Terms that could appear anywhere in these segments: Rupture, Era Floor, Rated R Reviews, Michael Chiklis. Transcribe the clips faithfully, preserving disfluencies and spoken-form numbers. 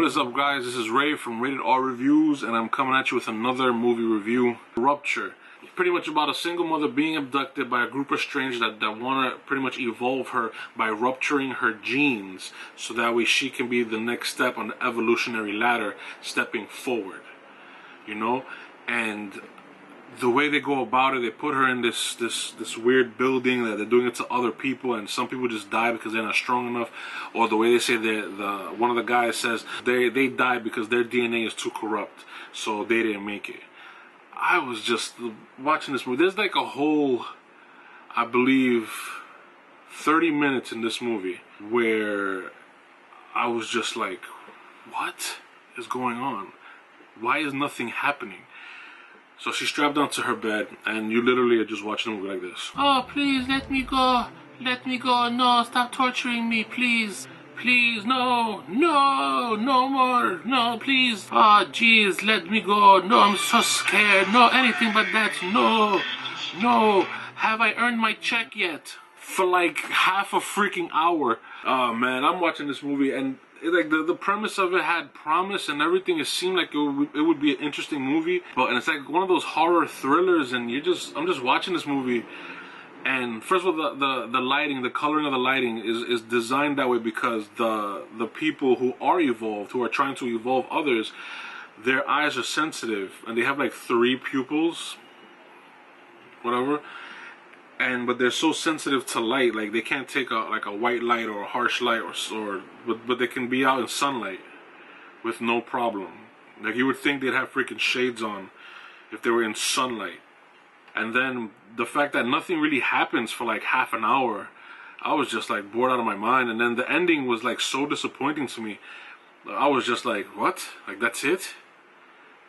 What is up, guys? This is Ray from Rated R Reviews, and I'm coming at you with another movie review. Rupture. It's pretty much about a single mother being abducted by a group of strangers that, that want to pretty much evolve her by rupturing her genes, so that way she can be the next step on the evolutionary ladder, stepping forward. You know? And the way they go about it, they put her in this, this, this weird building that they're doing it to other people, and some people just die because they're not strong enough, or the way they say that the one of the guys says they, they die because their D N A is too corrupt, so they didn't make it. I was just watching this movie. There's like a whole, I believe, thirty minutes in this movie where I was just like, what is going on? Why is nothing happening? So she's strapped down to her bed, and you literally are just watching a movie like this. Oh, please, let me go. Let me go. No, stop torturing me, please. Please, no. No, no more. No, please. Oh, jeez, let me go. No, I'm so scared. No, anything but that. No. No. Have I earned my check yet? For like half a freaking hour. Oh, man, I'm watching this movie, and It, like the, the premise of it had promise and everything. It seemed like it would, it would be an interesting movie, but and it's like one of those horror thrillers, and you're just I'm just watching this movie, and first of all, the the, the lighting, the coloring of the lighting is, is designed that way because the the people who are evolved, who are trying to evolve others, their eyes are sensitive, and they have like three pupils, whatever. And but they're so sensitive to light, like they can't take a like a white light or a harsh light, or or but but they can be out in sunlight with no problem. Like you would think they'd have freaking shades on if they were in sunlight. And then the fact that nothing really happens for like half an hour, I was just like bored out of my mind. And then the ending was like so disappointing to me. I was just like, what? Like that's it?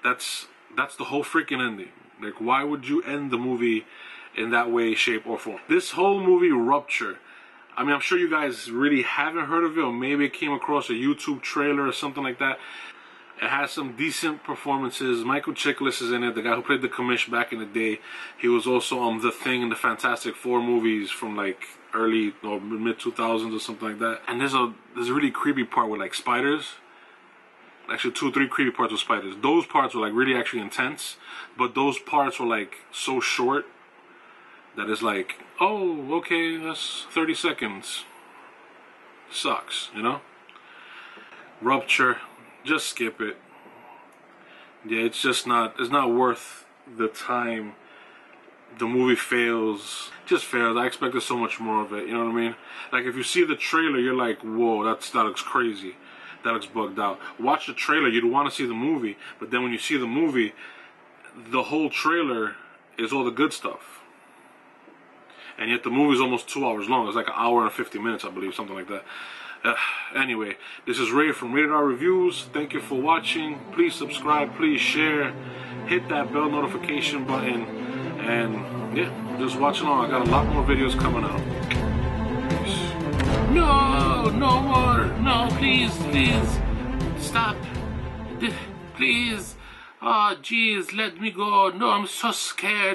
That's that's the whole freaking ending. Like why would you end the movie in that way, shape, or form? This whole movie, Rupture, I mean, I'm sure you guys really haven't heard of it, or maybe it came across a YouTube trailer or something like that. It has some decent performances. Michael Chiklis is in it, the guy who played the commish back in the day. He was also on um, The Thing and the Fantastic Four movies from like early or mid two thousands or something like that. And there's a, there's a really creepy part with like spiders. Actually, two, three creepy parts with spiders. Those parts were like really actually intense, but those parts were like so short that is like, oh, okay, that's thirty seconds. Sucks, you know? Rupture, just skip it. Yeah, it's just not, it's not worth the time. The movie fails, just fails. I expected so much more of it, you know what I mean? Like, if you see the trailer, you're like, whoa, that's, that looks crazy. That looks bugged out. Watch the trailer, you'd want to see the movie, but then when you see the movie, the whole trailer is all the good stuff. And yet the movie is almost two hours long. It's like an hour and fifty minutes, I believe, something like that. Uh, anyway, this is Ray from Rated R Reviews. Thank you for watching. Please subscribe. Please share. Hit that bell notification button. And yeah, just watching on. I got a lot more videos coming out. No, no more. No, please, please. Stop. Please. Oh, jeez, let me go. No, I'm so scared.